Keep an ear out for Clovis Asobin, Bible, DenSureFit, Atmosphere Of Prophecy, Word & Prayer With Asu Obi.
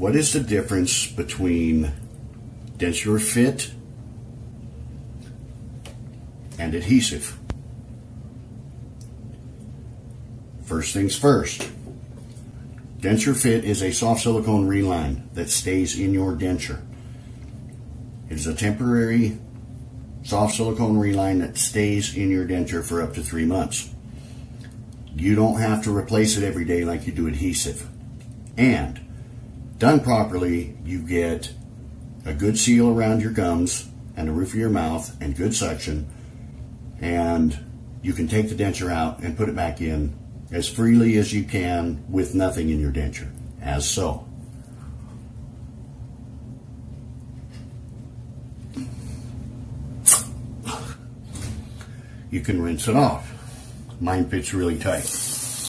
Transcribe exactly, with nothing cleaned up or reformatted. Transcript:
what is the difference between DenSureFit and adhesive? First things first, DenSureFit is a soft silicone reline that stays in your denture. It is a temporary soft silicone reline that stays in your denture for up to three months. You don't have to replace it every day like you do adhesive. And done properly, you get a good seal around your gums and the roof of your mouth and good suction. And you can take the denture out and put it back in as freely as you can with nothing in your denture, as so. You can rinse it off. Mine fits really tight.